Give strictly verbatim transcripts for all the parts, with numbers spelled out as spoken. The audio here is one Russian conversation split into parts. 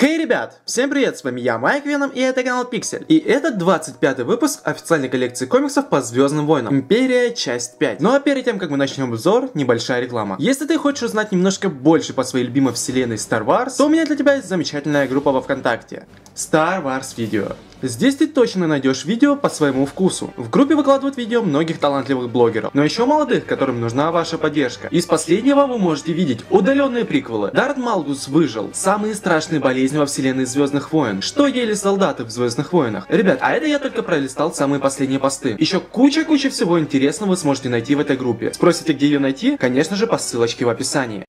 Хей, hey, ребят! Всем привет! С вами я, Майк Веном, и это канал Пиксель. И это двадцать пятый выпуск официальной коллекции комиксов по Звёздным Войнам. Империя, часть пять. Ну а перед тем, как мы начнем обзор, небольшая реклама. Если ты хочешь узнать немножко больше по своей любимой вселенной Star Wars, то у меня для тебя есть замечательная группа во Вконтакте. Star Wars видео. Здесь ты точно найдешь видео по своему вкусу. В группе выкладывают видео многих талантливых блогеров, но еще молодых, которым нужна ваша поддержка. Из последнего вы можете видеть удаленные приквелы. Дарт Малгус выжил. Самые страшные болезни во вселенной Звездных войн. Что ели солдаты в Звездных войнах? Ребят, а это я только пролистал самые последние посты. Еще куча-куча всего интересного вы сможете найти в этой группе. Спросите, где ее найти? Конечно же, по ссылочке в описании.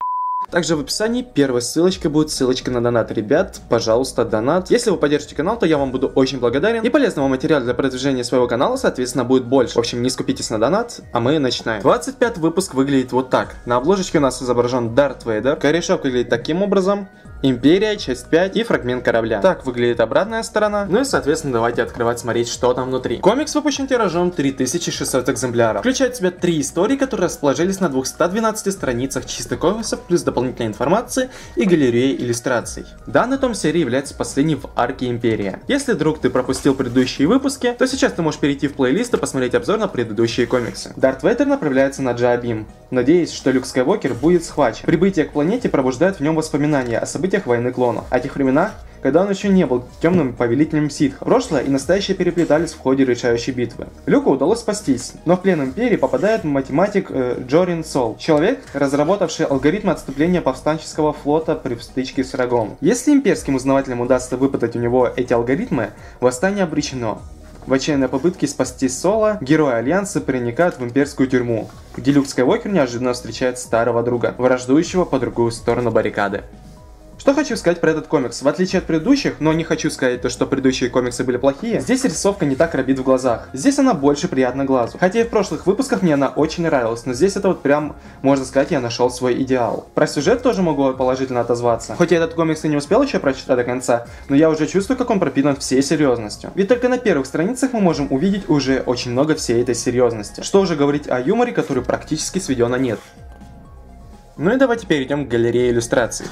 Также в описании первой ссылочкой будет ссылочка на донат. Ребят, пожалуйста, донат. Если вы поддержите канал, то я вам буду очень благодарен. И полезного материала для продвижения своего канала, соответственно, будет больше. В общем, не скупитесь на донат, а мы начинаем. двадцать пятый выпуск выглядит вот так. На обложечке у нас изображен Дарт Вейдер. Корешок выглядит таким образом. Империя, часть пять и фрагмент корабля. Так выглядит обратная сторона. Ну и, соответственно, давайте открывать, смотреть, что там внутри. Комикс выпущен тиражом три тысячи шестьсот экземпляров. Включает в себя три истории, которые расположились на двухстах двенадцати страницах чистых комиксов, плюс дополнительной информации и галереи иллюстраций. Данный том серии является последним в арке Империя. Если вдруг ты пропустил предыдущие выпуски, то сейчас ты можешь перейти в плейлист и посмотреть обзор на предыдущие комиксы. Дарт Вейдер направляется на Джабим, надеясь, что Люк Скайуокер будет схвачен. Прибытие к планете пробуждает в нем воспоминания о событиях войны клонов, о тех временах, когда он еще не был темным повелителем ситхов. Прошлое и настоящее переплетались в ходе решающей битвы. Люку удалось спастись, но в плен Империи попадает математик э, Джорин Сол, человек, разработавший алгоритм отступления повстанческого флота при стычке с врагом. Если имперским узнавателям удастся выпытать у него эти алгоритмы, восстание обречено. В отчаянной попытке спасти Соло, герои Альянса проникают в имперскую тюрьму, где Люк Скайуокер неожиданно встречает старого друга, враждующего по другую сторону баррикады. Что хочу сказать про этот комикс? В отличие от предыдущих, но не хочу сказать то, что предыдущие комиксы были плохие, здесь рисовка не так рябит в глазах. Здесь она больше приятна глазу. Хотя и в прошлых выпусках мне она очень нравилась, но здесь это вот прям, можно сказать, я нашел свой идеал. Про сюжет тоже могу положительно отозваться. Хоть я этот комикс и не успел еще прочитать до конца, но я уже чувствую, как он пропитан всей серьезностью. Ведь только на первых страницах мы можем увидеть уже очень много всей этой серьезности. Что уже говорить о юморе, который практически сведен на нет. Ну и давайте перейдем к галерее иллюстраций.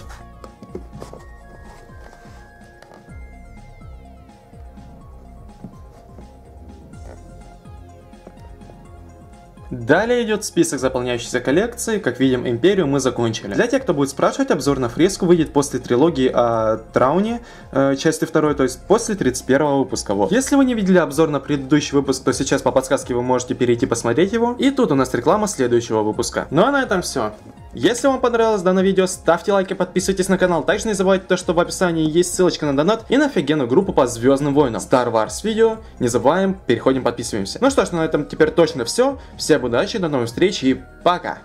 Далее идет список заполняющейся коллекции. Как видим, Империю мы закончили. Для тех, кто будет спрашивать, обзор на Фреску выйдет после трилогии о Трауне, э, части второй, то есть после тридцать первого выпуска. Вот. Если вы не видели обзор на предыдущий выпуск, то сейчас по подсказке вы можете перейти посмотреть его. И тут у нас реклама следующего выпуска. Ну а на этом все. Если вам понравилось данное видео, ставьте лайки, подписывайтесь на канал. Также не забывайте то, что в описании есть ссылочка на донат и на офигенную группу по Звездным Войнам. Star Wars видео. Не забываем, переходим, подписываемся. Ну что ж, на этом теперь точно все. Всем удачи, до новых встреч и пока!